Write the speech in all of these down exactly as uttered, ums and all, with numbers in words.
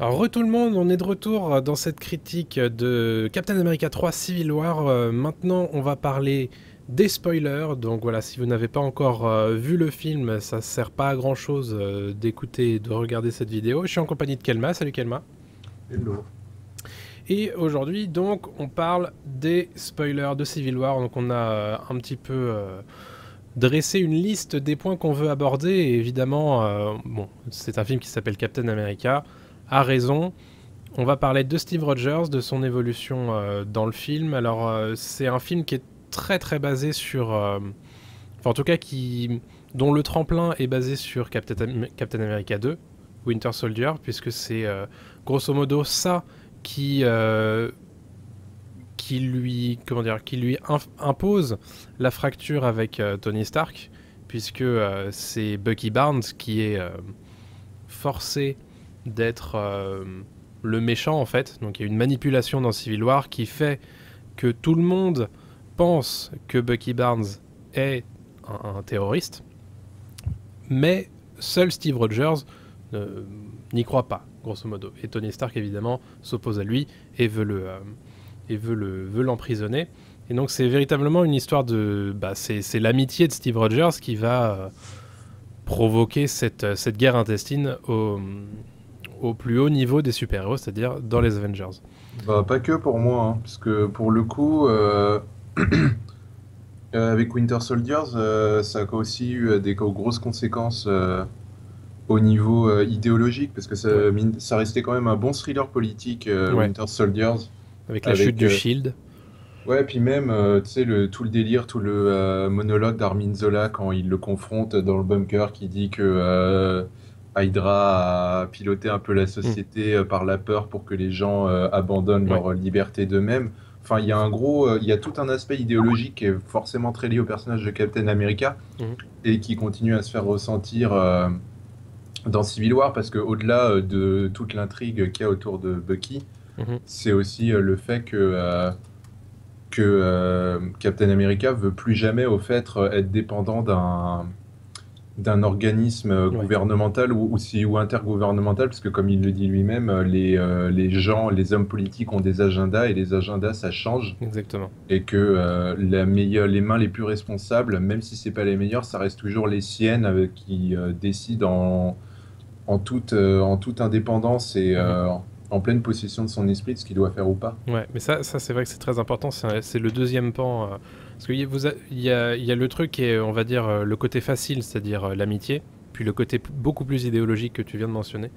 Alors, re tout le monde, on est de retour dans cette critique de Captain America trois Civil War. Euh, maintenant, on va parler des spoilers. Donc voilà, si vous n'avez pas encore euh, vu le film, ça ne sert pas à grand chose euh, d'écouter et de regarder cette vidéo. Je suis en compagnie de Kelma. Salut Kelma. Hello. Et aujourd'hui, donc, on parle des spoilers de Civil War. Donc on a euh, un petit peu... Euh, dresser une liste des points qu'on veut aborder et évidemment, euh, bon, c'est un film qui s'appelle Captain America, à raison. On va parler de Steve Rogers, de son évolution euh, dans le film. Alors euh, c'est un film qui est très très basé sur, euh, enfin en tout cas qui, dont le tremplin est basé sur Captain, Captain America deux, Winter Soldier, puisque c'est euh, grosso modo ça qui... Euh, qui lui, comment dire, qui lui impose la fracture avec euh, Tony Stark, puisque euh, c'est Bucky Barnes qui est euh, forcé d'être euh, le méchant en fait. Donc il y a une manipulation dans Civil War qui fait que tout le monde pense que Bucky Barnes est un, un terroriste, mais seul Steve Rogers euh, n'y croit pas, grosso modo. Et Tony Stark évidemment s'oppose à lui et veut le... Euh, et veut le veut l'emprisonner. Et donc c'est véritablement une histoire de... Bah, c'est l'amitié de Steve Rogers qui va euh, provoquer cette, cette guerre intestine au, au plus haut niveau des super-héros, c'est-à-dire dans les Avengers. Bah, pas que pour moi, hein, parce que pour le coup, euh, avec Winter Soldiers, euh, ça a aussi eu des grosses conséquences euh, au niveau euh, idéologique, parce que ça, ça restait quand même un bon thriller politique, euh, ouais. Winter Soldiers. Avec la Avec, chute du euh, Shield. Ouais, puis même, euh, tu sais, le, tout le délire, tout le euh, monologue d'Armin Zola quand il le confronte dans le bunker, qui dit que euh, Hydra a piloté un peu la société mmh. par la peur pour que les gens euh, abandonnent ouais. leur liberté d'eux-mêmes. Enfin, il y a un gros, il euh, y a tout un aspect idéologique qui est forcément très lié au personnage de Captain America mmh. et qui continue à se faire ressentir euh, dans Civil War, parce qu'au-delà euh, de toute l'intrigue qu'il y a autour de Bucky, c'est aussi euh, le fait que, euh, que euh, Captain America veut plus jamais au fait euh, être dépendant d'un d'un organisme euh, gouvernemental ouais. ou, ou, si, ou intergouvernemental, parce que comme il le dit lui-même, les, euh, les gens, les hommes politiques ont des agendas et les agendas ça change. Exactement. Et que euh, la meilleure, les mains les plus responsables, même si c'est pas les meilleures, ça reste toujours les siennes euh, qui euh, décident en, en, toute, euh, en toute indépendance et... Euh, ouais. en pleine possession de son esprit, de ce qu'il doit faire ou pas. Ouais, mais ça, ça c'est vrai que c'est très important, c'est le deuxième pan. Euh, parce qu'il y, y a le truc qui est, on va dire, euh, le côté facile, c'est-à-dire euh, l'amitié, puis le côté beaucoup plus idéologique que tu viens de mentionner.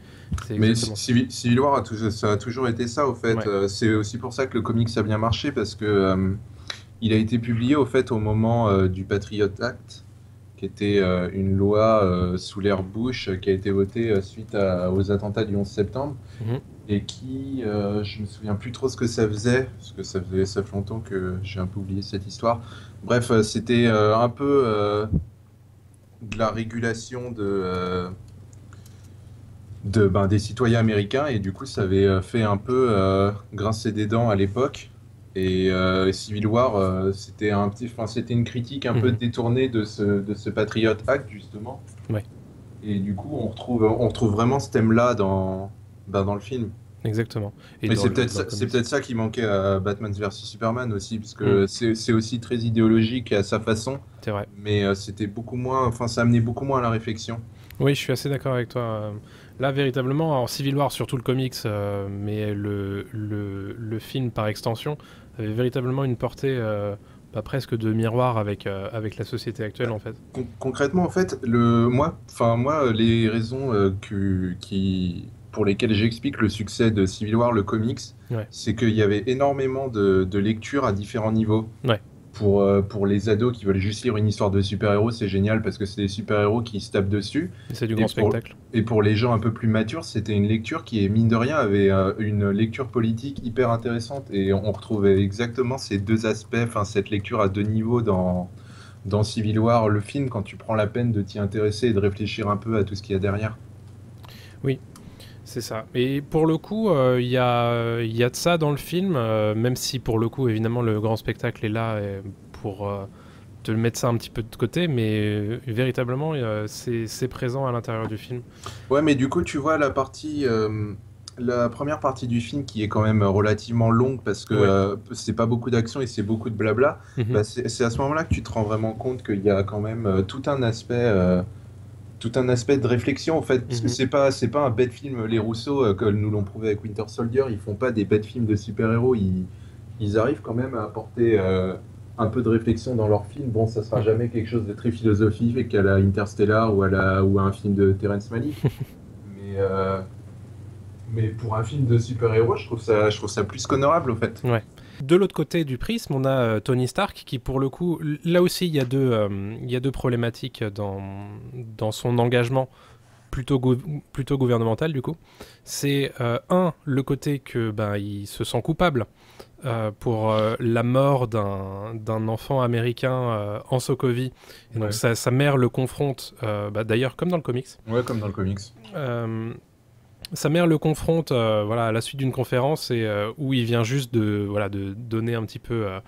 Mais Civil War, a tout, ça a toujours été ça, au fait. Ouais. Euh, c'est aussi pour ça que le comics a bien marché, parce que euh, il a été publié, au fait, au moment euh, du Patriot Act, qui était euh, une loi euh, sous l'ère Bush, qui a été votée euh, suite à, aux attentats du onze septembre. Mm-hmm. Et qui, euh, je me souviens plus trop ce que ça faisait, parce que ça faisait ça fait longtemps que j'ai un peu oublié cette histoire. Bref, c'était euh, un peu euh, de la régulation de, euh, de ben, des citoyens américains, et du coup, ça avait fait un peu euh, grincer des dents à l'époque. Et euh, Civil War, euh, c'était un petit, enfin, c'était une critique un mmh. peu détournée de ce, de ce Patriot Act justement. Ouais. Et du coup, on retrouve, on retrouve vraiment ce thème-là dans Ben dans le film. Exactement. Et mais c'est peut-être ça, peut ça qui manquait à Batman v Superman aussi, parce que mm. c'est aussi très idéologique à sa façon. C'est vrai. Mais euh, c'était beaucoup moins, enfin ça amenait beaucoup moins à la réflexion. Oui, je suis assez d'accord avec toi. Là, véritablement, alors Civil War, surtout le comics, euh, mais le, le, le film par extension, avait véritablement une portée euh, bah, presque de miroir avec, euh, avec la société actuelle en fait. Con concrètement, en fait, le, moi, moi, les raisons euh, que, qui... pour lesquels j'explique le succès de Civil War, le comics, ouais. c'est qu'il y avait énormément de, de lectures à différents niveaux. Ouais. Pour, euh, pour les ados qui veulent juste lire une histoire de super-héros, c'est génial parce que c'est des super-héros qui se tapent dessus. C'est du grand spectacle. Et pour les gens un peu plus matures, c'était une lecture qui, mine de rien, avait euh, une lecture politique hyper intéressante. Et on retrouvait exactement ces deux aspects, enfin cette lecture à deux niveaux dans, dans Civil War, le film, quand tu prends la peine de t'y intéresser et de réfléchir un peu à tout ce qu'il y a derrière. Oui. C'est ça. Et pour le coup, il euh, y, a, y a de ça dans le film, euh, même si pour le coup, évidemment, le grand spectacle est là et pour euh, te mettre ça un petit peu de côté, mais euh, véritablement, euh, c'est présent à l'intérieur du film. Ouais, mais du coup, tu vois la partie... Euh, la première partie du film qui est quand même relativement longue parce que ouais. euh, c'est pas beaucoup d'action et c'est beaucoup de blabla, mm-hmm. bah c'est, c'est à ce moment-là que tu te rends vraiment compte qu'il y a quand même euh, tout un aspect... Euh, tout un aspect de réflexion en fait, parce mm-hmm. que c'est pas, c'est pas un bête film. Les Russo, euh, comme nous l'ont prouvé avec Winter Soldier, ils font pas des bêtes films de super-héros, ils, ils arrivent quand même à apporter euh, un peu de réflexion dans leurs films. Bon, ça sera jamais quelque chose de très philosophique à la Interstellar ou à, la, ou à un film de Terrence Malick, mais, euh, mais pour un film de super-héros, je trouve ça, je trouve ça plus qu'honorable en fait. Ouais. De l'autre côté du prisme, on a euh, Tony Stark qui, pour le coup, là aussi, il y a deux, euh, il y a deux problématiques dans, dans son engagement plutôt, go- plutôt gouvernemental, du coup. C'est, euh, un, le côté que ben, il se sent coupable euh, pour euh, la mort d'un, d'un enfant américain euh, en Sokovie. Et donc, ouais. sa, sa mère le confronte, euh, bah, d'ailleurs, comme dans le comics. Ouais, comme dans le comics. Euh, Sa mère le confronte euh, voilà, à la suite d'une conférence et, euh, où il vient juste de, voilà, de donner un petit peu euh,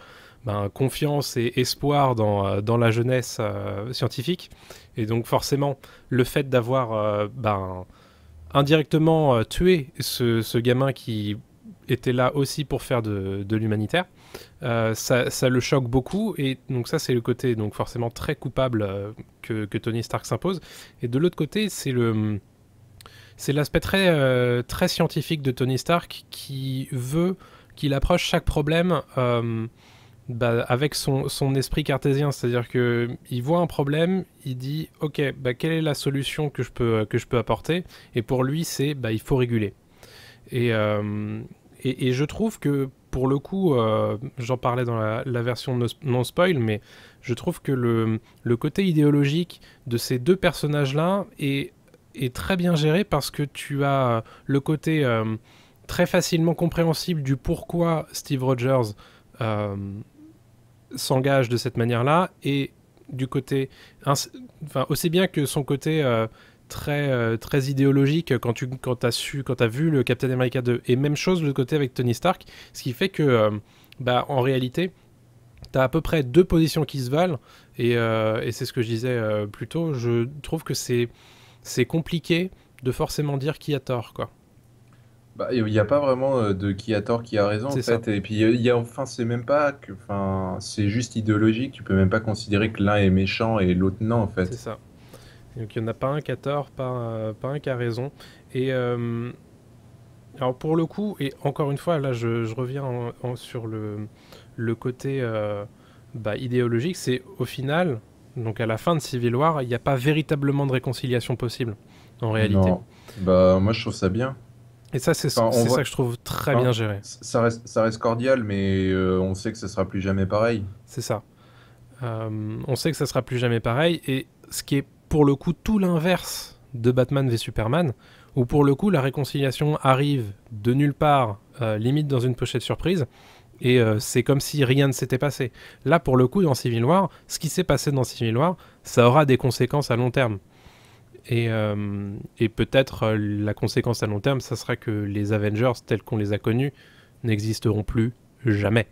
ben, confiance et espoir dans, euh, dans la jeunesse euh, scientifique. Et donc forcément, le fait d'avoir euh, ben, indirectement euh, tué ce, ce gamin qui était là aussi pour faire de, de l'humanitaire, euh, ça, ça le choque beaucoup. Et donc ça, c'est le côté donc, forcément très coupable euh, que, que Tony Stark s'impose. Et de l'autre côté, c'est le... C'est l'aspect très, euh, très scientifique de Tony Stark qui veut qu'il approche chaque problème euh, bah, avec son, son esprit cartésien. C'est-à-dire qu'il voit un problème, il dit « Ok, bah, quelle est la solution que je peux, que je peux apporter ?» Et pour lui, c'est bah, « Il faut réguler ». Et, euh, et, et je trouve que, pour le coup, euh, j'en parlais dans la, la version non-spoil, mais je trouve que le, le côté idéologique de ces deux personnages-là est... est très bien géré parce que tu as le côté euh, très facilement compréhensible du pourquoi Steve Rogers euh, s'engage de cette manière-là et du côté, ins- enfin, aussi bien que son côté euh, très, euh, très idéologique quand tu quand as su, quand tu as vu le Captain America deux. Et même chose le côté avec Tony Stark, ce qui fait que, euh, bah, en réalité, tu as à peu près deux positions qui se valent et, euh, et c'est ce que je disais euh, plus tôt. Je trouve que c'est c'est compliqué de forcément dire qui a tort, quoi. Bah, il n'y a pas vraiment de qui a tort, qui a raison, c'est en fait. Ça. Et puis, il y a, enfin, c'est même pas que, enfin, c'est juste idéologique. Tu peux même pas considérer que l'un est méchant et l'autre non, en fait. C'est ça. Donc, il n'y en a pas un qui a tort, pas, pas un qui a raison. Et euh, alors, pour le coup, et encore une fois, là, je, je reviens en, en, sur le, le côté euh, bah, idéologique. C'est au final. Donc à la fin de Civil War, il n'y a pas véritablement de réconciliation possible, en réalité. Non. Bah moi je trouve ça bien. Et ça c'est, enfin, c'est ça voit... que je trouve très enfin, bien géré. Ça reste, ça reste cordial, mais euh, on sait que ça sera plus jamais pareil. C'est ça. Euh, on sait que ça sera plus jamais pareil, et ce qui est pour le coup tout l'inverse de Batman v Superman, où pour le coup la réconciliation arrive de nulle part, euh, limite dans une pochette surprise. Et euh, c'est comme si rien ne s'était passé. Là, pour le coup, dans Civil War, ce qui s'est passé dans Civil War, ça aura des conséquences à long terme. Et, euh, et peut-être euh, la conséquence à long terme, ça sera que les Avengers, tels qu'on les a connus, n'existeront plus jamais.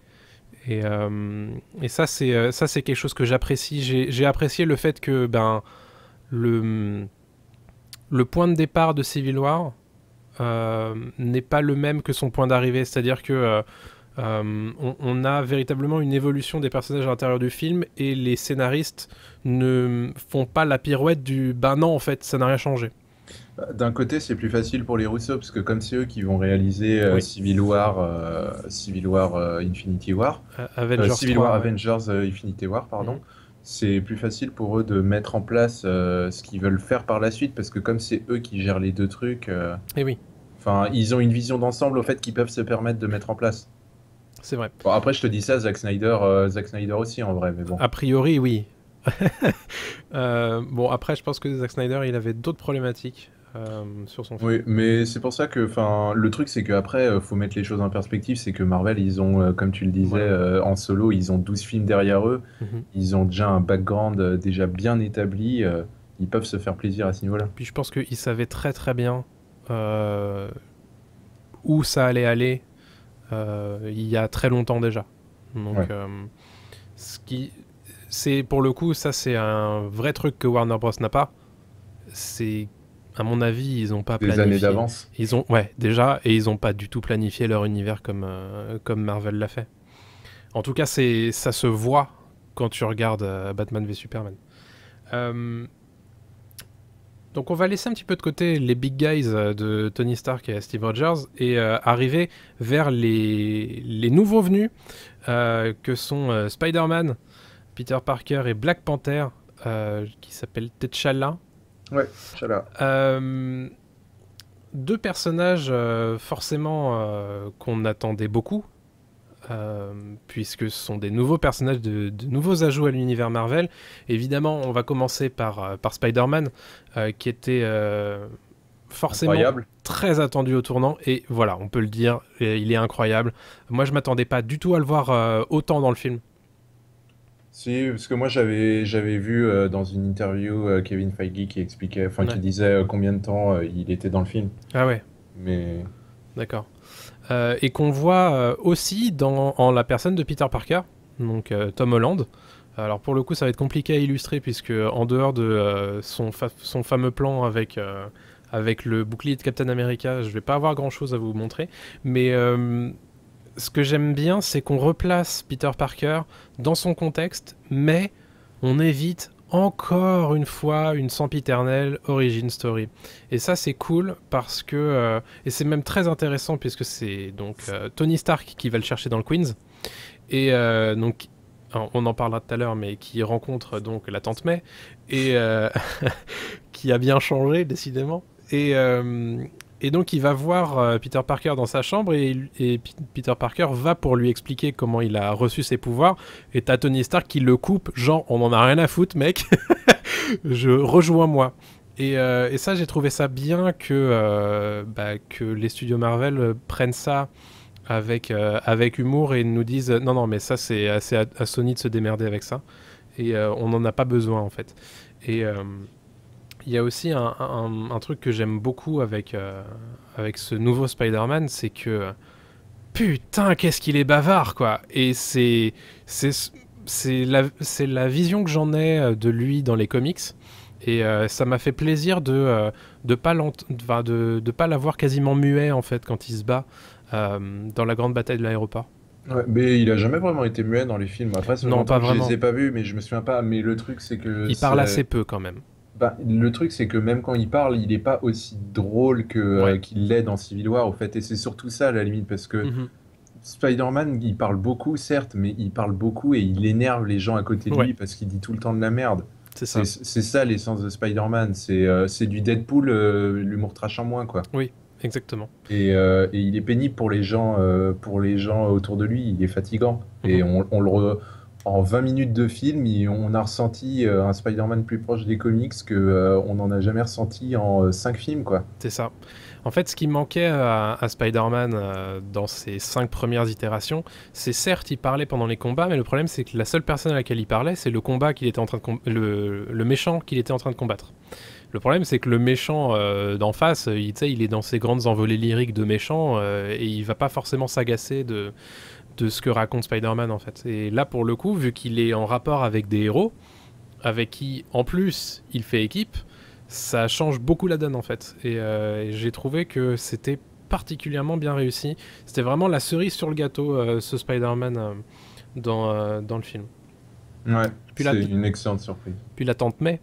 Et, euh, et ça, c'est, ça, c'est quelque chose que j'apprécie. J'ai, j'ai apprécié le fait que ben, le, le point de départ de Civil War euh, n'est pas le même que son point d'arrivée. C'est-à-dire que... Euh, Euh, on, on a véritablement une évolution des personnages à l'intérieur du film et les scénaristes ne font pas la pirouette du ben non en fait ça n'a rien changé. D'un côté c'est plus facile pour les Russo parce que comme c'est eux qui vont réaliser euh, oui. Civil War, euh, Civil War euh, Infinity War, euh, Avengers euh, Civil trois, War ouais. Avengers euh, Infinity War pardon, mmh. c'est plus facile pour eux de mettre en place euh, ce qu'ils veulent faire par la suite parce que comme c'est eux qui gèrent les deux trucs, euh, et oui. enfin ils ont une vision d'ensemble au fait qu'ils peuvent se permettre de mettre en place. C'est vrai. Bon, après, je te dis ça, Zack Snyder, euh, Zack Snyder aussi, en vrai, mais bon. A priori, oui. euh, bon, après, je pense que Zack Snyder, il avait d'autres problématiques euh, sur son film. Oui, mais c'est pour ça que, enfin, le truc, c'est qu'après, il faut mettre les choses en perspective, c'est que Marvel, ils ont, euh, comme tu le disais, ouais. euh, en solo, ils ont douze films derrière eux, mm-hmm. ils ont déjà un background euh, déjà bien établi, euh, ils peuvent se faire plaisir à ce niveau-là. Puis je pense qu'ils savaient très très bien euh, où ça allait aller. Euh, il y a très longtemps déjà. Donc, ouais. euh, ce qui, c'est pour le coup, ça c'est un vrai truc que Warner Bros n'a pas. C'est à mon avis, ils n'ont pas planifié. Des années d'avance. Ils ont, ouais, déjà, et ils n'ont pas du tout planifié leur univers comme, euh, comme Marvel l'a fait. En tout cas, c'est, ça se voit quand tu regardes euh, Batman v Superman. Euh, donc on va laisser un petit peu de côté les big guys de Tony Stark et Steve Rogers et euh, arriver vers les, les nouveaux venus euh, que sont euh, Spider-Man, Peter Parker et Black Panther euh, qui s'appelle T'Challa. Ouais, T'Challa. Euh, deux personnages euh, forcément euh, qu'on attendait beaucoup. Euh, puisque ce sont des nouveaux personnages, de, de nouveaux ajouts à l'univers Marvel. Évidemment, on va commencer par, par Spider-Man, euh, qui était euh, forcément incroyable. Très attendu au tournant. Et voilà, on peut le dire, il est incroyable. Moi, je ne m'attendais pas du tout à le voir euh, autant dans le film. Si, parce que moi, j'avais vu euh, dans une interview euh, Kevin Feige qui expliquait, enfin, ouais. qui disait euh, combien de temps euh, il était dans le film. Ah ouais. Mais... D'accord. Euh, et qu'on voit euh, aussi dans, en la personne de Peter Parker, donc euh, Tom Holland. Alors pour le coup ça va être compliqué à illustrer puisque en dehors de euh, son, fa son fameux plan avec, euh, avec le bouclier de Captain America, je vais pas avoir grand chose à vous montrer. Mais euh, ce que j'aime bien c'est qu'on replace Peter Parker dans son contexte, mais on évite encore une fois une sempiternelle origin story. Et ça c'est cool parce que euh, et c'est même très intéressant puisque c'est donc euh, Tony Stark qui va le chercher dans le Queens et euh, donc on en parlera tout à l'heure mais qui rencontre donc la tante May et euh, qui a bien changé décidément et euh, et donc il va voir euh, Peter Parker dans sa chambre et, et Peter Parker va pour lui expliquer comment il a reçu ses pouvoirs et t'as Tony Stark qui le coupe, genre on en a rien à foutre mec, je rejoins moi. Et, euh, et ça j'ai trouvé ça bien que, euh, bah, que les studios Marvel euh, prennent ça avec, euh, avec humour et nous disent euh, non non mais ça c'est assez à, à Sony de se démerder avec ça et euh, on n'en a pas besoin en fait. Et euh, il y a aussi un, un, un truc que j'aime beaucoup avec, euh, avec ce nouveau Spider-Man, c'est que putain qu'est-ce qu'il est bavard quoi. Et c'est la, la vision que j'en ai de lui dans les comics et euh, ça m'a fait plaisir de euh, de pas l'avoir de, de quasiment muet en fait quand il se bat euh, dans la grande bataille de l'aéroport. Ouais, mais il a jamais vraiment été muet dans les films. Après, non pas vraiment. Je les ai pas vus mais je me souviens pas. Mais le truc c'est que il parle assez peu quand même. Bah, le truc, c'est que même quand il parle, il n'est pas aussi drôle que ouais. euh, qu'il l'est dans Civil War, au fait. Et c'est surtout ça, à la limite, parce que mm-hmm. Spider-Man, il parle beaucoup, certes, mais il parle beaucoup et il énerve les gens à côté de ouais. lui parce qu'il dit tout le temps de la merde. C'est ça, ça l'essence de Spider-Man. C'est euh, du Deadpool, euh, l'humour trash en moins, quoi. Oui, exactement. Et, euh, et il est pénible pour les gens, euh, pour les gens autour de lui. Il est fatigant. Mm-hmm. Et on, on le... Re... En vingt minutes de film, on a ressenti un Spider-Man plus proche des comics qu'on euh, n'en a jamais ressenti en euh, cinq films. C'est ça. En fait, ce qui manquait à, à Spider-Man euh, dans ses cinq premières itérations, c'est certes, il parlait pendant les combats, mais le problème, c'est que la seule personne à laquelle il parlait, c'est le, combat qu'il était en train de le, le méchant qu'il était en train de combattre. Le problème, c'est que le méchant euh, d'en face, il, il est dans ses grandes envolées lyriques de méchant euh, et il va pas forcément s'agacer de... de ce que raconte Spider-Man en fait. Et là pour le coup, vu qu'il est en rapport avec des héros, avec qui en plus il fait équipe, ça change beaucoup la donne en fait. Et, euh, et j'ai trouvé que c'était particulièrement bien réussi. C'était vraiment la cerise sur le gâteau, euh, ce Spider-Man euh, dans, euh, dans le film. Ouais, c'est la... une excellente surprise. Puis la tante May.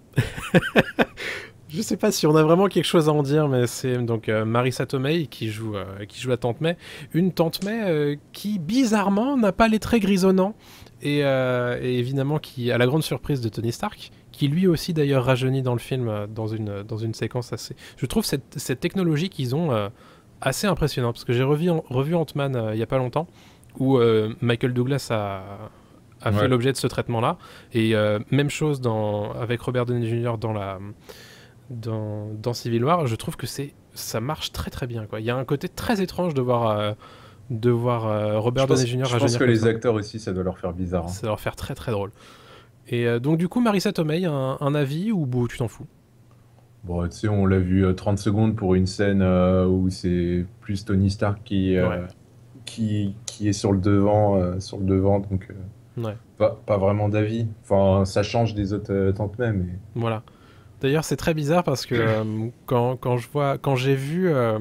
Je sais pas si on a vraiment quelque chose à en dire, mais c'est donc euh, Marissa Tomei qui joue, euh, qui joue la Tante May. Une Tante May euh, qui, bizarrement, n'a pas les traits grisonnants. Et, euh, et évidemment, qui, à la grande surprise de Tony Stark, qui lui aussi d'ailleurs rajeunit dans le film, euh, dans, une, dans une séquence assez... Je trouve cette, cette technologie qu'ils ont euh, assez impressionnante. Parce que j'ai revu, revu Ant-Man euh, il y a pas longtemps, où euh, Michael Douglas a... a fait ouais. l'objet de ce traitement-là. Et euh, même chose dans, avec Robert Downey junior dans, la, dans, dans Civil War. Je trouve que ça marche très très bien. Quoi. Il y a un côté très étrange de voir, euh, de voir euh, Robert Downey junior Je pense que les ça. acteurs aussi, ça doit leur faire bizarre. Hein. Ça doit leur faire très très drôle. Et euh, donc du coup, Marissa Tomei, un, un avis ou bon, tu t'en fous? Bon, tu sais, on l'a vu euh, trente secondes pour une scène euh, où c'est plus Tony Stark qui, euh, ouais. qui, qui est sur le devant. Euh, sur le devant donc... Euh... Ouais. Pas, pas vraiment d'avis, enfin ça change des autres euh, tantes même. Mais... Voilà, D'ailleurs, c'est très bizarre parce que euh, quand, quand je vois, quand j'ai vu euh,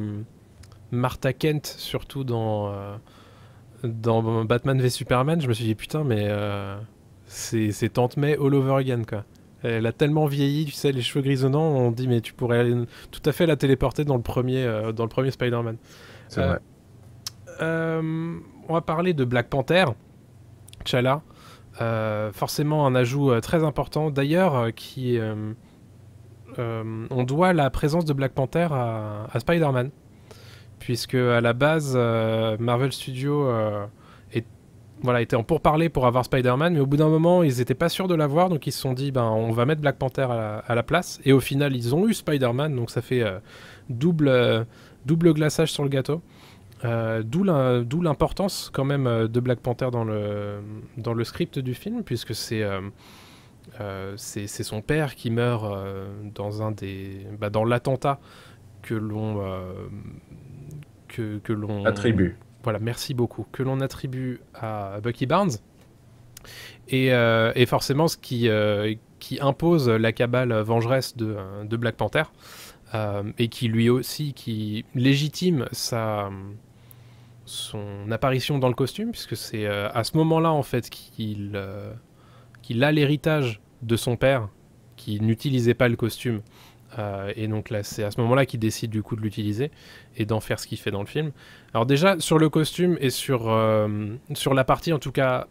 Martha Kent, surtout dans, euh, dans Batman v Superman, je me suis dit putain, mais euh, c'est Tante May all over again, quoi. Elle a tellement vieilli, tu sais, les cheveux grisonnants, on dit mais tu pourrais aller tout à fait la téléporter dans le premier, euh, dans le premier Spider-Man. C'est euh, vrai. Euh, on va parler de Black Panther, T'Challa. Euh, forcément un ajout euh, très important d'ailleurs euh, qui euh, euh, on doit la présence de Black Panther à, à Spider-Man, puisque à la base euh, Marvel Studios euh, est, voilà, était en pourparlers pour avoir Spider-Man, mais au bout d'un moment ils n'étaient pas sûrs de l'avoir, donc ils se sont dit ben, on va mettre Black Panther à la, à la place, et au final ils ont eu Spider-Man, donc ça fait euh, double, euh, double glaçage sur le gâteau. Euh, d'où l'importance quand même euh, de Black Panther dans le, dans le script du film, puisque c'est euh, euh, son père qui meurt euh, dans un des bah, dans l'attentat que l'on euh, que, que l'on attribue, voilà, merci beaucoup, que l'on attribue à Bucky Barnes, et, euh, et forcément ce qui, euh, qui impose la cabale vengeresse de, de Black Panther, euh, et qui lui aussi qui légitime sa son apparition dans le costume, puisque c'est euh, à ce moment-là en fait qu'il euh, qu'il a l'héritage de son père qui n'utilisait pas le costume, euh, et donc là c'est à ce moment-là qu'il décide du coup de l'utiliser et d'en faire ce qu'il fait dans le film. Alors déjà sur le costume et sur euh, sur la partie en tout cas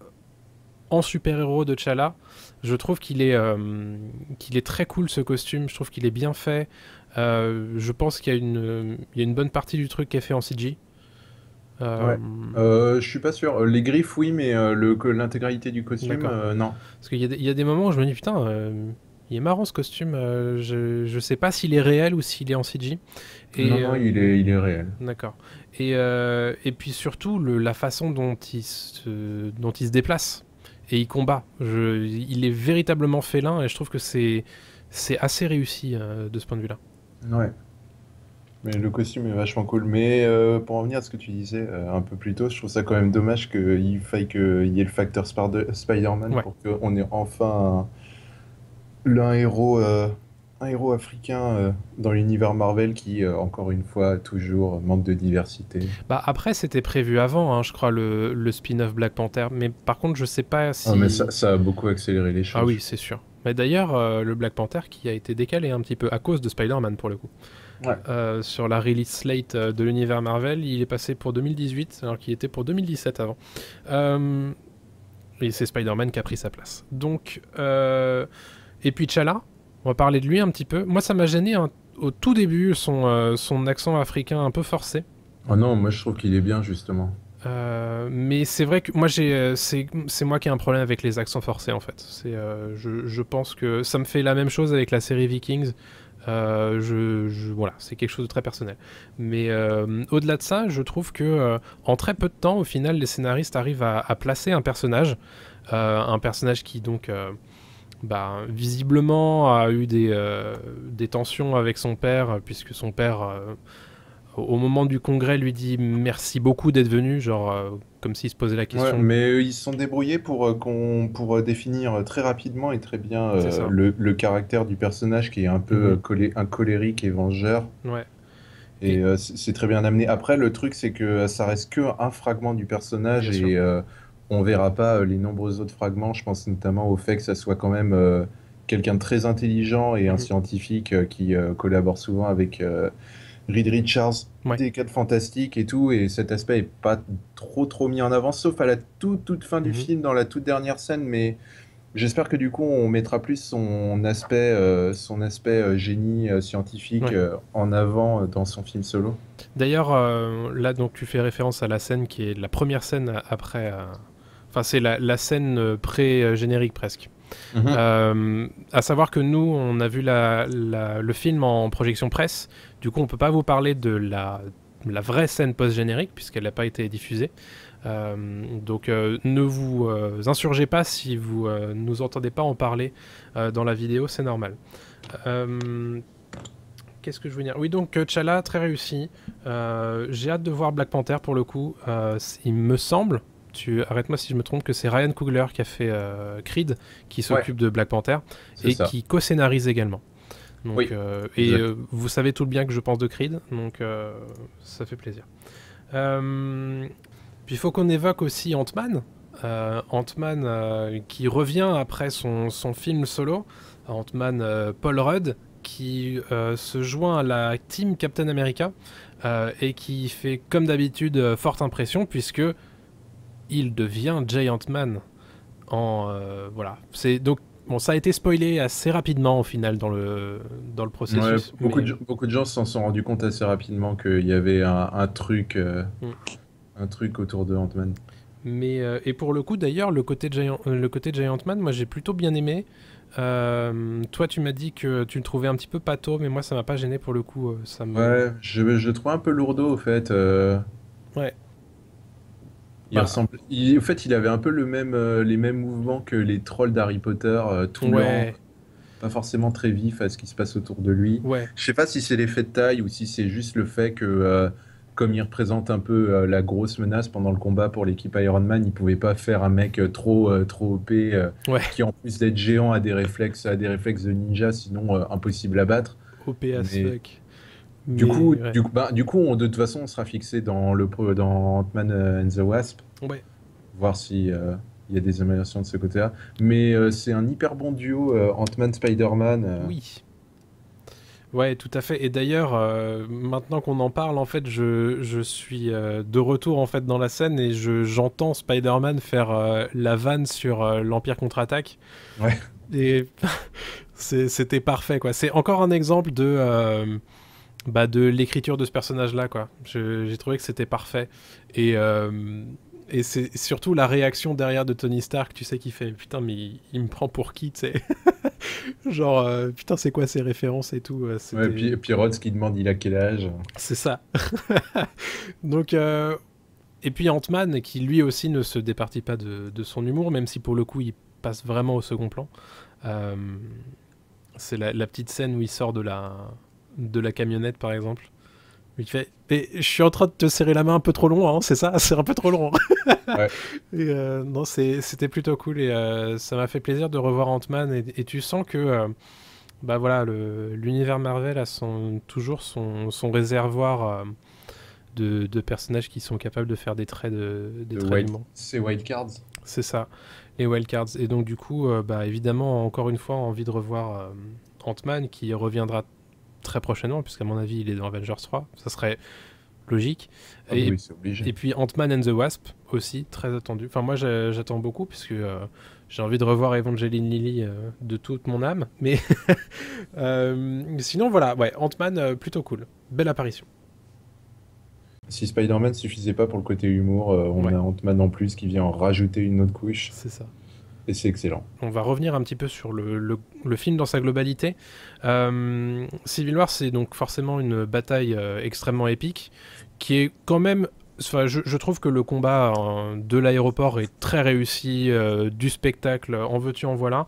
en super-héros de T'Challa, je trouve qu'il est euh, qu'il est très cool ce costume, je trouve qu'il est bien fait. Euh, je pense qu'il y a une euh, il y a une bonne partie du truc qui est fait en C G. Euh... Ouais. Euh, je suis pas sûr. Les griffes, oui, mais euh, le l'intégralité du costume, euh, non. Parce qu'il y, y a des moments où je me dis putain, euh, il est marrant ce costume. Euh, je je sais pas s'il est réel ou s'il est en C G. Et, non, non euh, il est il est réel. D'accord. Et euh, et puis surtout le, la façon dont il se dont il se déplace et il combat. Je, il est véritablement félin et je trouve que c'est c'est assez réussi euh, de ce point de vue-là. Ouais. Mais le costume est vachement cool. Mais euh, pour en venir à ce que tu disais euh, un peu plus tôt, je trouve ça quand même dommage qu'il faille qu'il y ait le facteur Spider-Man, ouais, pour qu'on ait enfin un, un, héros, euh, un héros africain euh, dans l'univers Marvel qui, euh, encore une fois, toujours manque de diversité. Bah après, c'était prévu avant, hein, je crois, le, le spin-off Black Panther. Mais par contre, je sais pas si... Ah, mais ça, ça a beaucoup accéléré les choses. Ah oui, c'est sûr. Mais d'ailleurs, euh, le Black Panther qui a été décalé un petit peu à cause de Spider-Man pour le coup. Ouais. Euh, sur la release slate de l'univers Marvel, il est passé pour deux mille dix-huit alors qu'il était pour deux mille dix-sept avant. Euh, et c'est Spider-Man qui a pris sa place. Donc, euh, et puis T'Challa, on va parler de lui un petit peu. Moi, ça m'a gêné hein, au tout début son, euh, son accent africain un peu forcé. Oh non, moi je trouve qu'il est bien justement. Euh, mais c'est vrai que moi j'ai c'est moi qui ai un problème avec les accents forcés en fait. C'est euh, je, je pense que ça me fait la même chose avec la série Vikings. Euh, je, je voilà, c'est quelque chose de très personnel. Mais euh, au-delà de ça, je trouve que euh, en très peu de temps, au final, les scénaristes arrivent à, à placer un personnage, euh, un personnage qui donc euh, bah, visiblement a eu des euh, des tensions avec son père, puisque son père euh, au moment du congrès, lui dit merci beaucoup d'être venu, genre euh, comme s'il se posait la question. Ouais, mais euh, ils se sont débrouillés pour, euh, qu'on, pour euh, définir très rapidement et très bien euh, le, le caractère du personnage qui est un peu mmh. euh, colé un colérique et vengeur. Ouais. Et, et... Euh, c'est très bien amené. Après, le truc, c'est que ça reste que un fragment du personnage bien et euh, on verra pas euh, les nombreux autres fragments. Je pense notamment au fait que ça soit quand même euh, quelqu'un de très intelligent et un mmh. scientifique euh, qui euh, collabore souvent avec... Euh, Reed Richards, ouais, des quatre fantastiques et tout, et cet aspect est pas trop trop mis en avant, sauf à la toute toute fin du mmh. film, dans la toute dernière scène, mais j'espère que du coup on mettra plus son aspect, euh, son aspect euh, génie euh, scientifique, ouais, euh, en avant euh, dans son film solo. D'ailleurs, euh, là donc tu fais référence à la scène qui est la première scène après, euh... enfin c'est la, la scène pré-générique presque. Mmh. Euh, à savoir que nous on a vu la, la, le film en projection presse, du coup on peut pas vous parler de la, la vraie scène post-générique puisqu'elle n'a pas été diffusée, euh, donc euh, ne vous euh, insurgez pas si vous euh, nous entendez pas en parler euh, dans la vidéo, c'est normal. euh, qu'est-ce que je veux dire, oui, donc T'Challa très réussi, euh, j'ai hâte de voir Black Panther pour le coup. euh, il me semble, Tu... arrête-moi si je me trompe, que c'est Ryan Coogler qui a fait euh, Creed, qui s'occupe, ouais, de Black Panther et ça, qui co-scénarise également. Donc, oui. euh, et euh, vous savez tout le bien que je pense de Creed, donc euh, ça fait plaisir. Euh, puis il faut qu'on évoque aussi Ant-Man. Euh, Ant-Man euh, qui revient après son, son film solo, Ant-Man euh, Paul Rudd, qui euh, se joint à la team Captain America euh, et qui fait comme d'habitude euh, forte impression, puisque il devient Giant Man. En, euh, voilà. C'est donc bon, ça a été spoilé assez rapidement au final dans le, dans le processus. Ouais, beaucoup, mais... de, beaucoup de gens s'en sont rendus compte assez rapidement qu'il y avait un, un, truc, euh, mm. un truc autour de Ant-Man. Mais, euh, et pour le coup d'ailleurs, le côté Giant, le côté Giant Man, moi j'ai plutôt bien aimé. Euh, toi tu m'as dit que tu le trouvais un petit peu pâteau, mais moi ça m'a pas gêné pour le coup. Ça me... Ouais, je, je le trouve un peu lourdeau au fait. Euh... Ouais. Il bah, ressemble... il, en fait, il avait un peu le même, euh, les mêmes mouvements que les trolls d'Harry Potter, euh, tout ouais. lent, pas forcément très vif à ce qui se passe autour de lui. Ouais. Je sais pas si c'est l'effet de taille ou si c'est juste le fait que, euh, comme il représente un peu euh, la grosse menace pendant le combat pour l'équipe Iron Man, il pouvait pas faire un mec trop, euh, trop O P, euh, ouais. qui en plus d'être géant a des réflexes, a des réflexes de ninja, sinon euh, impossible à battre. O P as Mais... fuck. Du, Mais, coup, ouais. du coup, bah, du coup, on, de toute façon, on sera fixé dans, dans Ant-Man and the Wasp, ouais. voir s'il euh, y a des améliorations de ce côté-là. Mais euh, c'est un hyper bon duo, euh, Ant-Man, Spider-Man. Euh... Oui, ouais, tout à fait. Et d'ailleurs, euh, maintenant qu'on en parle, en fait, je, je suis euh, de retour en fait, dans la scène et je, j'entends Spider-Man faire euh, la vanne sur euh, l'Empire contre-attaque. Ouais. Et c'était parfait, quoi. C'est encore un exemple de... Euh... Bah de l'écriture de ce personnage-là, quoi. J'ai trouvé que c'était parfait. Et, euh, et c'est surtout la réaction derrière de Tony Stark, tu sais, qui fait « Putain, mais il, il me prend pour qui ?» tu sais. Genre, euh, putain, c'est quoi ces références et tout. Ouais, puis, puis Rhodes qui demande « Il a quel âge ?» C'est ça. Donc, euh... Et puis Ant-Man, qui lui aussi ne se départit pas de, de son humour, même si pour le coup, il passe vraiment au second plan. Euh... C'est la, la petite scène où il sort de la... de la camionnette par exemple. Il fait mais je suis en train de te serrer la main un peu trop long, hein, c'est ça, c'est un peu trop long. Ouais. Et euh, non, c'était plutôt cool et euh, ça m'a fait plaisir de revoir Ant-Man et, et tu sens que euh, bah voilà, l'univers Marvel a son, toujours son, son réservoir euh, de, de personnages qui sont capables de faire des traits de, des traits wild, c'est wildcards. C'est ça, les wildcards. Et donc du coup, euh, bah évidemment, encore une fois, envie de revoir euh, Ant-Man qui reviendra très prochainement, puisqu'à mon avis il est dans Avengers trois, ça serait logique. Oh et, oui, et puis Ant-Man and the Wasp aussi, très attendu. Enfin moi j'attends beaucoup, puisque euh, j'ai envie de revoir Evangeline Lilly euh, de toute mon âme, mais euh, sinon voilà, ouais, Ant-Man euh, plutôt cool, belle apparition. Si Spider-Man suffisait pas pour le côté humour, euh, on ouais. a Ant-Man en plus qui vient en rajouter une autre couche. C'est ça. Et c'est excellent. On va revenir un petit peu sur le, le, le film dans sa globalité. Euh, Civil War, c'est donc forcément une bataille euh, extrêmement épique, qui est quand même... Enfin, je, je trouve que le combat hein, de l'aéroport est très réussi, euh, du spectacle, en veux-tu, en voilà.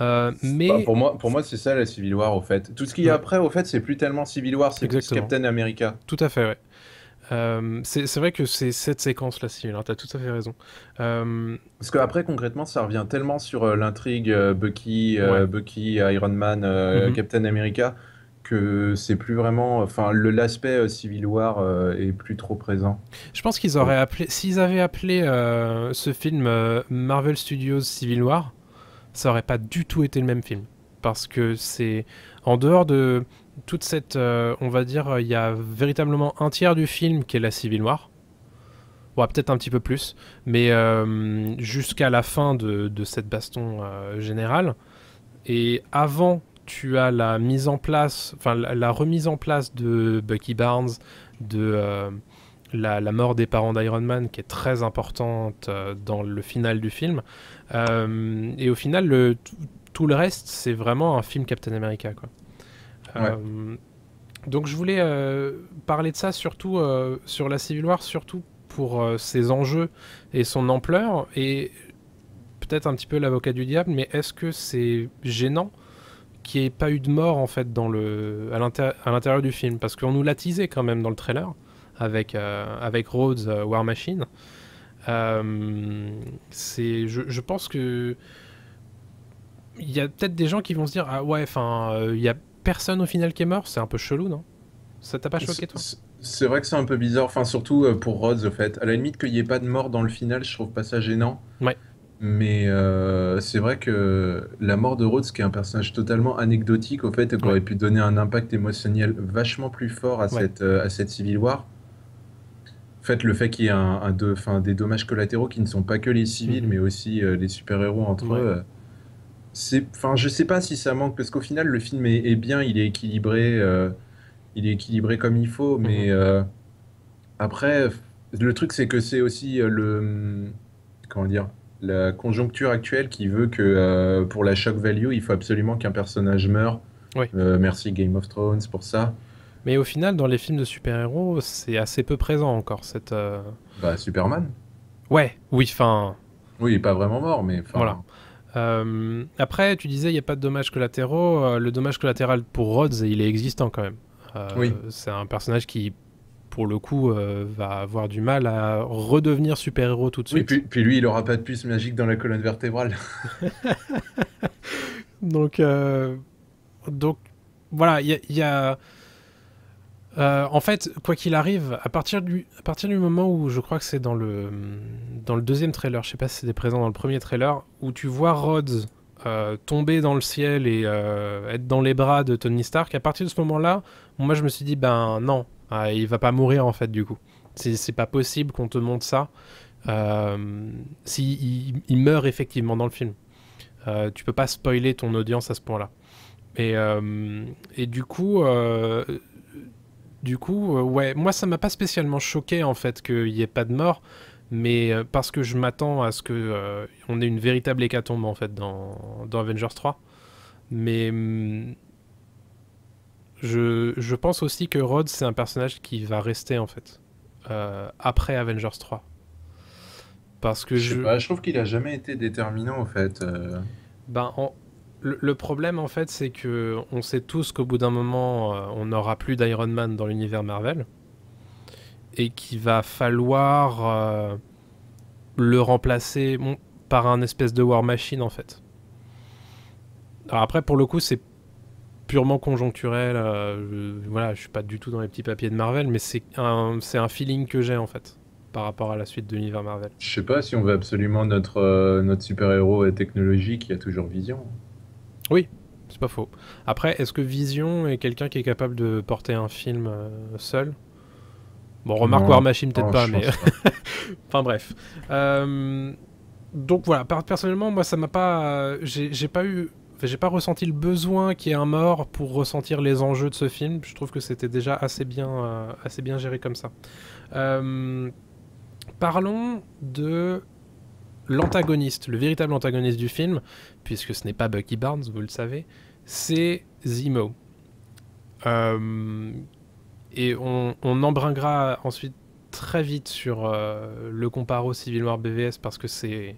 Euh, mais... Bah, pour moi, pour moi c'est ça la Civil War, au fait. Tout ce qu'il y a ouais. après, au fait, c'est plus tellement Civil War, c'est plus Captain America. Tout à fait, ouais. Euh, c'est vrai que c'est cette séquence-là, Civil War, t'as tout à fait raison. Euh... Parce qu'après, concrètement, ça revient tellement sur euh, l'intrigue euh, Bucky, euh, ouais. Bucky, Iron Man, euh, mm-hmm. Captain America, que c'est plus vraiment... Enfin, l'aspect euh, Civil War euh, est plus trop présent. Je pense qu'ils auraient ouais. appelé... S'ils avaient appelé euh, ce film euh, Marvel Studios Civil War, ça aurait pas du tout été le même film. Parce que c'est... En dehors de... toute cette, euh, on va dire, il y a véritablement un tiers du film qui est la Civil War. Ouais, peut-être un petit peu plus, mais euh, jusqu'à la fin de, de cette baston euh, générale. Et avant, tu as la mise en place, enfin la, la remise en place de Bucky Barnes, de euh, la, la mort des parents d'Iron Man, qui est très importante euh, dans le final du film. Euh, et au final, le, tout le reste, c'est vraiment un film Captain America, quoi. Ouais. Euh, donc je voulais euh, parler de ça surtout euh, sur la Civil War, surtout pour euh, ses enjeux et son ampleur, et peut-être un petit peu l'avocat du diable, mais est-ce que c'est gênant qu'il n'y ait pas eu de mort en fait dans le, à l'intérieur du film, parce qu'on nous l'a teasé quand même dans le trailer avec, euh, avec Rhodes, euh, War Machine. euh, c'est, je, je pense que il y a peut-être des gens qui vont se dire ah ouais, enfin il euh, y a personne au final qui est mort, c'est un peu chelou, non? Ça t'a pas choqué, toi? C'est vrai que c'est un peu bizarre, enfin surtout pour Rhodes, au fait. À la limite qu'il n'y ait pas de mort dans le final, je trouve pas ça gênant. Ouais. Mais euh, c'est vrai que la mort de Rhodes, qui est un personnage totalement anecdotique, au fait, qui ouais. aurait pu donner un impact émotionnel vachement plus fort à, ouais. cette, euh, à cette Civil War. En fait, le fait qu'il y ait un, un de, fin, des dommages collatéraux qui ne sont pas que les civils, mmh. mais aussi euh, les super-héros entre ouais. eux. Enfin, je sais pas si ça manque, parce qu'au final, le film est, est bien, il est équilibré, euh, il est équilibré comme il faut, mais mmh. euh, après, le truc, c'est que c'est aussi euh, le... Comment dire ? La conjoncture actuelle qui veut que euh, pour la shock value, il faut absolument qu'un personnage meure. Oui. Euh, merci Game of Thrones pour ça. Mais au final, dans les films de super-héros, c'est assez peu présent encore. Cette, euh... bah, Superman. Ouais, oui, enfin... Oui, il n'est pas vraiment mort, mais... Fin... Voilà. Euh, après, tu disais, il n'y a pas de dommages collatéraux. Le dommage collatéral pour Rhodes, il est existant quand même. Euh, oui. C'est un personnage qui... pour le coup, euh, va avoir du mal à redevenir super-héros tout de suite. Oui, puis, puis lui, il aura pas de puce magique dans la colonne vertébrale. donc, euh, donc, voilà, il y a... Y a euh, en fait, quoi qu'il arrive, à partir, du, à partir du moment où, je crois que c'est dans le, dans le deuxième trailer, je sais pas si c'était présent dans le premier trailer, où tu vois Rhodes euh, tomber dans le ciel et euh, être dans les bras de Tony Stark, à partir de ce moment-là, moi je me suis dit, ben non, ah, il va pas mourir en fait du coup. C'est pas possible qu'on te montre ça. Euh, S'il si, il, il meurt effectivement dans le film. Euh, tu peux pas spoiler ton audience à ce point-là. Et, euh, et du coup, euh, du coup, ouais, moi ça m'a pas spécialement choqué en fait qu'il y ait pas de mort, mais parce que je m'attends à ce que euh, on ait une véritable hécatombe en fait dans, dans Avengers trois. Mais Je, je pense aussi que Rhodes, c'est un personnage qui va rester, en fait, euh, après Avengers trois. Parce que je... Je, sais pas, je trouve qu'il a jamais été déterminant, en fait. Euh... Ben, en... le, le problème, en fait, c'est que on sait tous qu'au bout d'un moment, euh, on n'aura plus d'Iron Man dans l'univers Marvel. Et qu'il va falloir euh, le remplacer bon, par un espèce de War Machine, en fait. Alors après, pour le coup, c'est purement conjoncturel, euh, je, voilà, je suis pas du tout dans les petits papiers de Marvel, mais c'est un, c'est un feeling que j'ai en fait, par rapport à la suite de l'univers Marvel. Je sais pas si on veut absolument notre, euh, notre super-héros technologique, il y a toujours Vision. Oui, c'est pas faux. Après, est-ce que Vision est quelqu'un qui est capable de porter un film euh, seul? Bon, remarque non, War Machine peut-être pas, mais... pas. Enfin bref. Euh, donc voilà, personnellement, moi ça m'a pas... Euh, j'ai pas eu... J'ai pas ressenti le besoin qu'il y ait un mort pour ressentir les enjeux de ce film. Je trouve que c'était déjà assez bien, euh, assez bien géré comme ça. Euh, parlons de l'antagoniste, le véritable antagoniste du film, puisque ce n'est pas Bucky Barnes, vous le savez, c'est Zemo. Euh, et on, on embringuera ensuite très vite sur euh, le comparo Civil War B V S, parce que c'est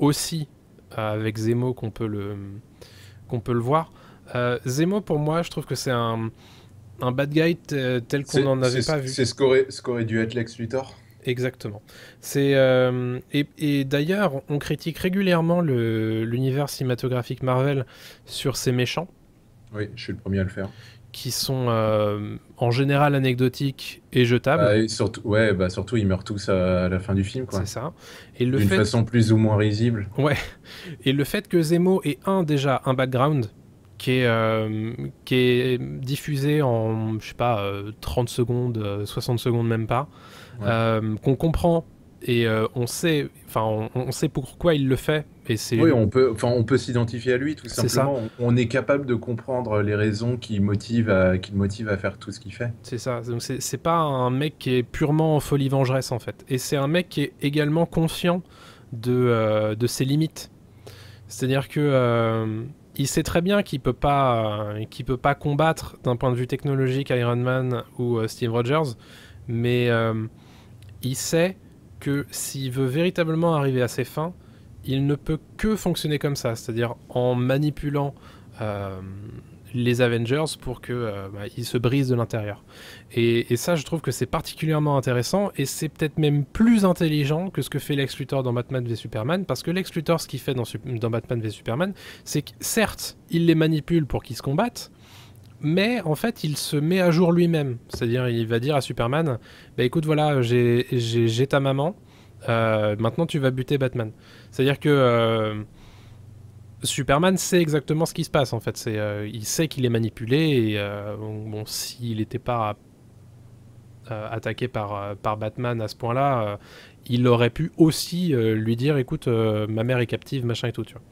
aussi... avec Zemo qu'on peut le qu'on peut le voir. Euh, Zemo, pour moi, je trouve que c'est un, un bad guy tel qu'on n'en avait pas vu. C'est ce qu'aurait ce qu'aurait dû être Lex Luthor. Exactement. C'est euh, et, et d'ailleurs, on critique régulièrement l'univers cinématographique Marvel sur ses méchants. Oui, je suis le premier à le faire. Qui sont euh, en général anecdotiques et jetables. Bah, et surtout, ouais, bah surtout ils meurent tous à, à la fin du film, quoi. C'est ça. Et le D'une fait... façon plus ou moins risible. Ouais. Et le fait que Zemo ait un déjà un background qui est euh, qui est diffusé en je sais pas euh, trente secondes, soixante secondes même pas, ouais. euh, qu'on comprend. Et euh, on sait, enfin, on, on sait pourquoi il le fait. Et c'est. Oui, on peut, enfin, on peut s'identifier à lui tout simplement. Ça. On, on est capable de comprendre les raisons qui motivent, à, qui le motivent à faire tout ce qu'il fait. C'est ça. Donc c'est pas un mec qui est purement en folie vengeresse en fait. Et c'est un mec qui est également conscient de euh, de ses limites. C'est-à-dire que euh, il sait très bien qu'il peut pas, euh, qu'il peut pas combattre d'un point de vue technologique Iron Man ou euh, Steve Rogers, mais euh, il sait que s'il veut véritablement arriver à ses fins, il ne peut que fonctionner comme ça, c'est-à-dire en manipulant euh, les Avengers pour qu'ils euh, bah, se brisent de l'intérieur. Et, et ça, je trouve que c'est particulièrement intéressant, et c'est peut-être même plus intelligent que ce que fait Lex Luthor dans Batman v Superman, parce que Lex Luthor, ce qu'il fait dans, dans Batman v Superman, c'est que certes, il les manipule pour qu'ils se combattent, mais en fait il se met à jour lui-même, c'est-à-dire il va dire à Superman, bah écoute voilà, j'ai j'ai ta maman, euh, maintenant tu vas buter Batman. C'est-à-dire que euh, Superman sait exactement ce qui se passe en fait, c'est euh, il sait qu'il est manipulé, et euh, bon, bon s'il n'était pas euh, attaqué par, par Batman à ce point-là, euh, il aurait pu aussi euh, lui dire écoute euh, ma mère est captive, machin et tout, tu vois.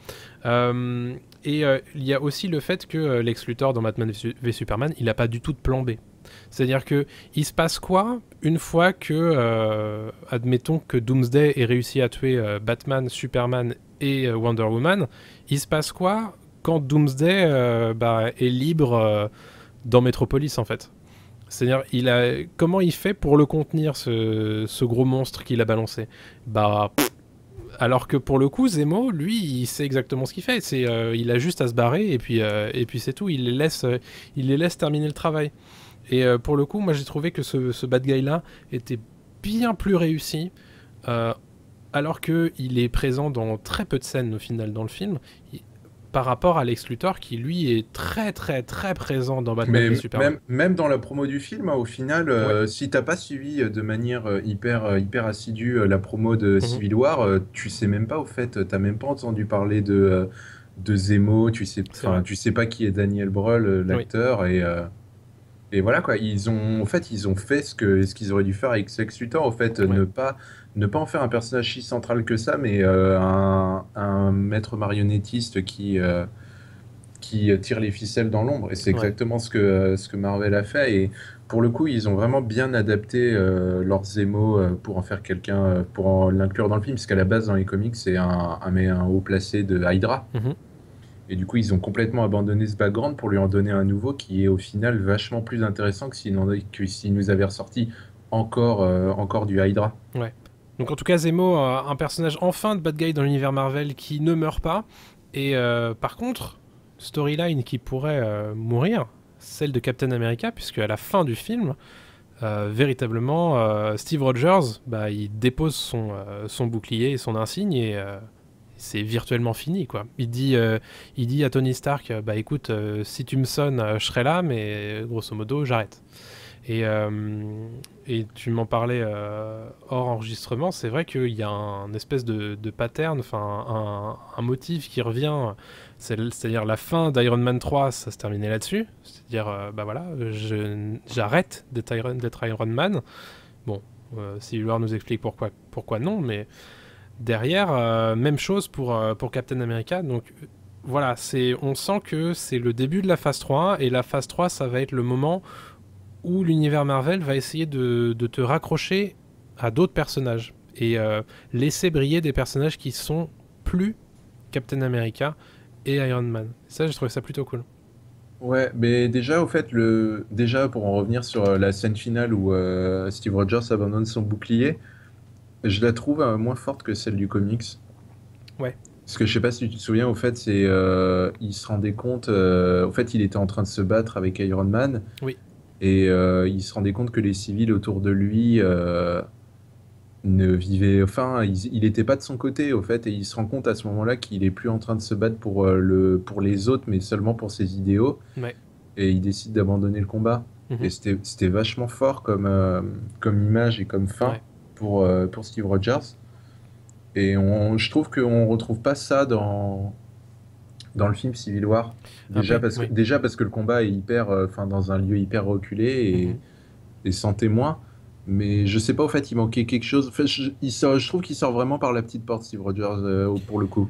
Euh, Et euh, il y a aussi le fait que euh, Lex Luthor dans Batman v Superman, il n'a pas du tout de plan B. C'est-à-dire que il se passe quoi une fois que, euh, admettons que Doomsday ait réussi à tuer euh, Batman, Superman et euh, Wonder Woman, il se passe quoi quand Doomsday euh, bah, est libre euh, dans Metropolis en fait? C'est-à-dire, il a... comment il fait pour le contenir, ce, ce gros monstre qu'il a balancé? Bah... Pff. Alors que pour le coup, Zemo, lui, il sait exactement ce qu'il fait. C'est, euh, il a juste à se barrer, et puis, euh, et puis c'est tout. Il les laisse, euh, il les laisse terminer le travail. Et euh, pour le coup, moi j'ai trouvé que ce, ce bad guy-là était bien plus réussi, euh, alors qu'il est présent dans très peu de scènes au final dans le film, il, par rapport à Lex Luthor qui lui est très très très présent dans Batman et Superman. Même, même dans la promo du film, hein, au final, ouais. euh, si t'as pas suivi euh, de manière euh, hyper, euh, hyper assidue euh, la promo de mm-hmm. Civil War, euh, tu sais même pas au fait, t'as même pas entendu parler de, euh, de Zemo, tu sais, tu sais pas qui est Daniel Brühl, euh, l'acteur, oui. et, euh, et voilà quoi, ils ont, en fait, ils ont fait ce que, ce qu'ils auraient dû faire avec Lex Luthor, en fait, ouais. ne pas... Ne pas en faire un personnage si central que ça, mais euh, un, un maître marionnettiste qui, euh, qui tire les ficelles dans l'ombre. Et c'est ouais. exactement ce que, ce que Marvel a fait. Et pour le coup, ils ont vraiment bien adapté euh, leurs Zemo euh, pour en faire quelqu'un, pour l'inclure dans le film. Parce qu'à la base, dans les comics, c'est un, un, un haut placé de Hydra. Mm-hmm. Et du coup, ils ont complètement abandonné ce background pour lui en donner un nouveau qui est au final vachement plus intéressant que s'il nous avait ressorti encore, euh, encore du Hydra. Ouais. Donc en tout cas Zemo, euh, un personnage enfin de bad guy dans l'univers Marvel qui ne meurt pas, et euh, par contre, storyline qui pourrait euh, mourir, celle de Captain America, puisque à la fin du film, euh, véritablement, euh, Steve Rogers, bah, il dépose son, euh, son bouclier et son insigne, et euh, c'est virtuellement fini, quoi. Il dit, euh, il dit à Tony Stark, bah écoute, euh, si tu me sonnes, euh, je serai là, mais grosso modo, j'arrête. Et, euh, et tu m'en parlais euh, hors enregistrement, c'est vrai qu'il y a un espèce de, de pattern, enfin un, un motif qui revient, c'est-à-dire la fin d'Iron Man trois, ça se terminait là-dessus, c'est-à-dire, euh, bah voilà, j'arrête d'être Iron, Iron Man, bon, euh, si Luar nous explique pourquoi, pourquoi non, mais derrière, euh, même chose pour, euh, pour Captain America, donc... Voilà, on sent que c'est le début de la phase trois, et la phase trois, ça va être le moment où l'univers Marvel va essayer de, de te raccrocher à d'autres personnages et euh, laisser briller des personnages qui sont plus Captain America et Iron Man. Ça, j'ai trouvé ça plutôt cool. Ouais, mais déjà, au fait, le... déjà pour en revenir sur la scène finale où euh, Steve Rogers abandonne son bouclier, je la trouve euh, moins forte que celle du comics. Ouais. Parce que je sais pas si tu te souviens, au fait, c'est euh, il se rendait compte, euh, au fait, il était en train de se battre avec Iron Man. Oui. Et euh, il se rendait compte que les civils autour de lui euh, ne vivaient... Enfin, il n'était pas de son côté, au fait. Et il se rend compte à ce moment-là qu'il n'est plus en train de se battre pour, euh, le, pour les autres, mais seulement pour ses idéaux. Ouais. Et il décide d'abandonner le combat. Mmh. Et c'était vachement fort comme, euh, comme image et comme fin ouais. pour, euh, pour Steve Rogers. Et on, je trouve qu'on ne retrouve pas ça dans... dans le film Civil War, déjà, ah, parce, oui. que, déjà parce que le combat est hyper, euh, dans un lieu hyper reculé et, mm-hmm. et sans témoin. Mais je sais pas, au fait, il manquait quelque chose. Enfin, je, il sort, je trouve qu'il sort vraiment par la petite porte, Steve Rogers, euh, pour le coup.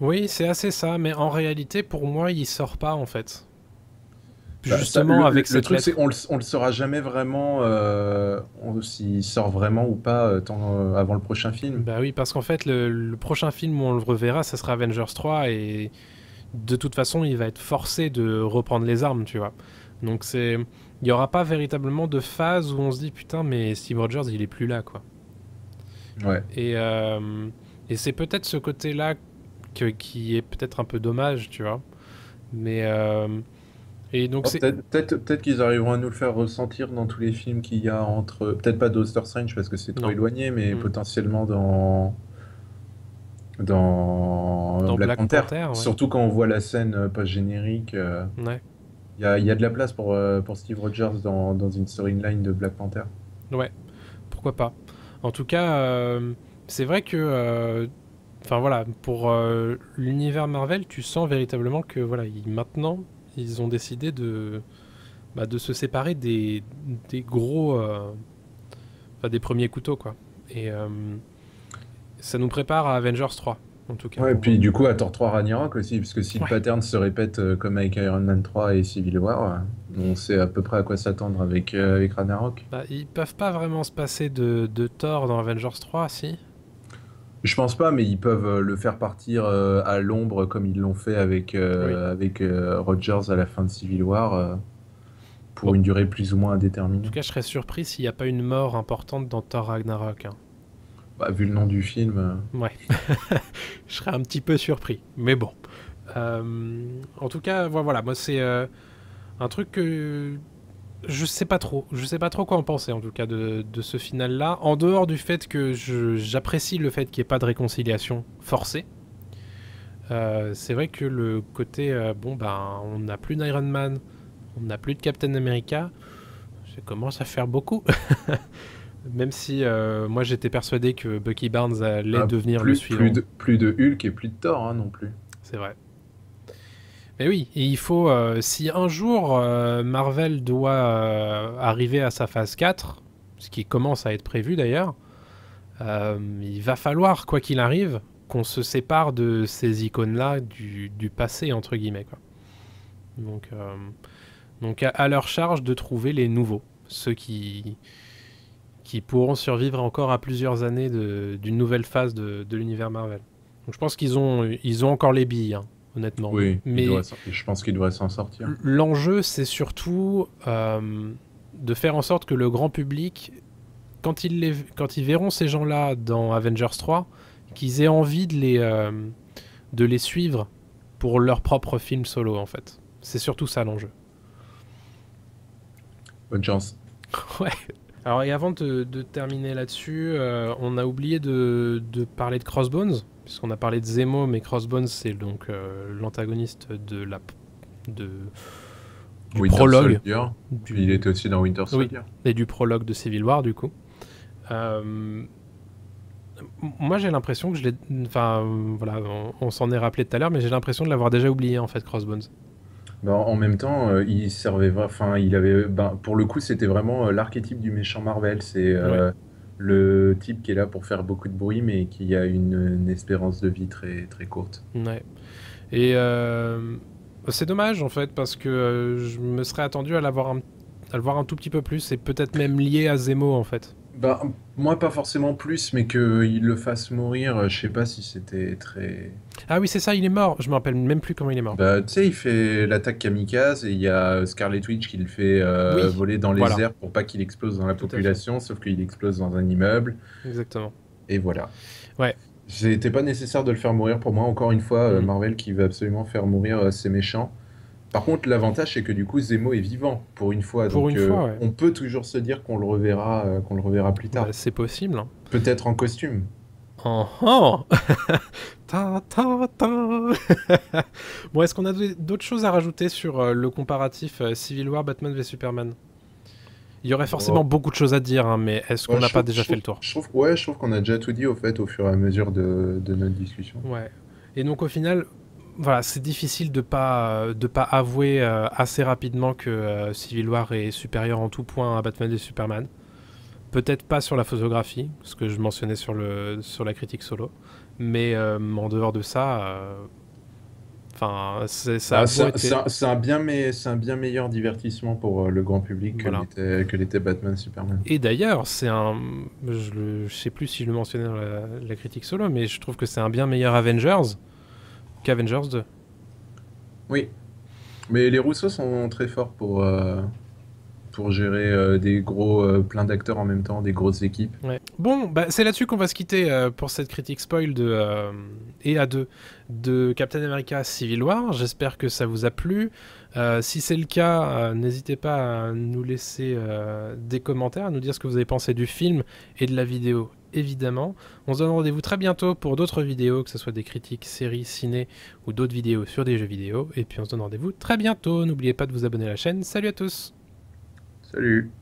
Oui, c'est assez ça, mais en réalité, pour moi, il sort pas, en fait. Bah, Justement, ça, le, avec le, cette le truc, c'est on, on le saura jamais vraiment euh, s'il sort vraiment ou pas euh, tant, euh, avant le prochain film. Bah oui, parce qu'en fait, le, le prochain film où on le reverra, ça sera Avengers trois et... de toute façon, il va être forcé de reprendre les armes, tu vois. Donc, c'est... il n'y aura pas véritablement de phase où on se dit, putain, mais Steve Rogers, il est plus là, quoi. Ouais. Et, euh... et c'est peut-être ce côté-là que... qui est peut-être un peu dommage, tu vois. Mais euh... Et donc oh, c'est... Peut-être, peut-être, peut-être qu'ils arriveront à nous le faire ressentir dans tous les films qu'il y a entre... Peut-être pas Doctor Strange parce que c'est trop non. éloigné, mais mmh. potentiellement dans... Dans, dans Black, Black Panther, Panther ouais. surtout quand on voit la scène post-générique, euh, ouais. y a, y a de la place pour, euh, pour Steve Rogers dans, dans une storyline de Black Panther. Ouais, pourquoi pas. En tout cas, euh, c'est vrai que euh, voilà, pour euh, l'univers Marvel, tu sens véritablement que voilà, ils, maintenant, ils ont décidé de, bah, de se séparer des, des gros... Euh, des premiers couteaux, quoi. Et... Euh, ça nous prépare à Avengers trois, en tout cas. Ouais, et puis du coup à Thor trois Ragnarok aussi, parce que si ouais. le pattern se répète euh, comme avec Iron Man trois et Civil War, on sait à peu près à quoi s'attendre avec, euh, avec Ragnarok. Bah, ils peuvent pas vraiment se passer de, de Thor dans Avengers trois, si? Je pense pas, mais ils peuvent le faire partir euh, à l'ombre comme ils l'ont fait avec, euh, oui. avec euh, Rogers à la fin de Civil War, euh, pour bon. une durée plus ou moins indéterminée. En tout cas, je serais surpris s'il n'y a pas une mort importante dans Thor Ragnarok, hein. Bah, vu le nom du film... Euh... Ouais, je serais un petit peu surpris, mais bon. Euh, en tout cas, voilà, moi c'est euh, un truc que je sais pas trop. Je sais pas trop quoi en penser, en tout cas, de, de ce final-là. En dehors du fait que j'apprécie le fait qu'il n'y ait pas de réconciliation forcée, euh, c'est vrai que le côté, euh, bon, ben, on n'a plus d'Iron Man, on n'a plus de Captain America, ça commence à faire beaucoup. Même si euh, moi j'étais persuadé que Bucky Barnes allait ah, devenir plus, le suivant. Plus de, plus de Hulk et plus de Thor hein, non plus. C'est vrai. Mais oui, et il faut. Euh, si un jour euh, Marvel doit euh, arriver à sa phase quatre, ce qui commence à être prévu d'ailleurs, euh, il va falloir, quoi qu'il arrive, qu'on se sépare de ces icônes-là du, du passé, entre guillemets. Quoi. Donc, euh, donc à, à leur charge de trouver les nouveaux. Ceux qui. qui pourront survivre encore à plusieurs années d'une nouvelle phase de, de l'univers Marvel. Donc je pense qu'ils ont, ils ont encore les billes, hein, honnêtement. Oui, mais je pense qu'ils devraient s'en sortir. L'enjeu, c'est surtout euh, de faire en sorte que le grand public, quand ils, les, quand ils verront ces gens-là dans Avengers trois, qu'ils aient envie de les, euh, de les suivre pour leur propre film solo, en fait. C'est surtout ça, l'enjeu. Bonne chance. Ouais. Alors, et avant de, de terminer là-dessus, euh, on a oublié de, de parler de Crossbones, puisqu'on a parlé de Zemo, mais Crossbones, c'est donc euh, l'antagoniste de la... De, du Winter prologue. Soldier. Du... Il était aussi dans Winter Soldier. Oui, et du prologue de Civil War, du coup. Euh, moi, j'ai l'impression que je l'ai... Enfin, voilà, on, on s'en est rappelé tout à l'heure, mais j'ai l'impression de l'avoir déjà oublié, en fait, Crossbones. Ben, en même temps, euh, il servait, enfin, il avait, ben, pour le coup, c'était vraiment euh, l'archétype du méchant Marvel. C'est euh, ouais. le type qui est là pour faire beaucoup de bruit, mais qui a une, une espérance de vie très, très courte. Ouais. Et euh, c'est dommage, en fait, parce que euh, je me serais attendu à l'avoir un, à le voir un tout petit peu plus, et peut-être même lié à Zemo, en fait. Ben, moi, pas forcément plus, mais qu'il le fasse mourir, je sais pas si c'était très... Ah oui, c'est ça, il est mort. Je me rappelle même plus comment il est mort. Ben, tu sais, il fait l'attaque kamikaze, et il y a Scarlet Witch qui le fait euh, oui. voler dans les voilà. airs pour pas qu'il explose dans la Tout population, sauf qu'il explose dans un immeuble. Exactement. Et voilà. Ouais. C'était pas nécessaire de le faire mourir pour moi. Encore une fois, mmh. euh, Marvel qui veut absolument faire mourir euh, ses méchants. Par contre, l'avantage, c'est que du coup, Zemo est vivant, pour une fois. Pour donc, une euh, fois, ouais. on peut toujours se dire qu'on le reverra, euh, qu'on le reverra plus tard. Bah, c'est possible. Hein. Peut-être en costume. Oh, oh. ta, ta, ta. Bon, est-ce qu'on a d'autres choses à rajouter sur euh, le comparatif euh, Civil War, Batman v Superman? Il y aurait forcément oh. beaucoup de choses à dire, hein, mais est-ce qu'on n'a ouais, pas déjà trouve, fait le tour? je trouve, Ouais, je trouve qu'on a déjà tout dit, au fait, au fur et à mesure de, de notre discussion. Ouais. Et donc, au final... Voilà, c'est difficile de pas de pas avouer euh, assez rapidement que euh, Civil War est supérieur en tout point à Batman v Superman. Peut-être pas sur la photographie, ce que je mentionnais sur le sur la critique solo, mais euh, en dehors de ça, enfin, euh, c'est ça. Ah, c'est été... un, un bien mais c'est un bien meilleur divertissement pour euh, le grand public que voilà. l'était que l'était Batman v Superman. Et d'ailleurs, c'est un, je, le, je sais plus si je le mentionnais dans la, la critique solo, mais je trouve que c'est un bien meilleur Avengers. Avengers deux. Oui. Mais les Russo sont très forts pour, euh, pour gérer euh, des gros, euh, plein d'acteurs en même temps, des grosses équipes. Ouais. Bon, bah, c'est là-dessus qu'on va se quitter euh, pour cette critique spoil de euh, et à deux de Captain America Civil War. J'espère que ça vous a plu. Euh, si c'est le cas, euh, n'hésitez pas à nous laisser euh, des commentaires, à nous dire ce que vous avez pensé du film et de la vidéo, évidemment. On se donne rendez-vous très bientôt pour d'autres vidéos, que ce soit des critiques, séries, ciné ou d'autres vidéos sur des jeux vidéo. Et puis on se donne rendez-vous très bientôt. N'oubliez pas de vous abonner à la chaîne. Salut à tous. Salut.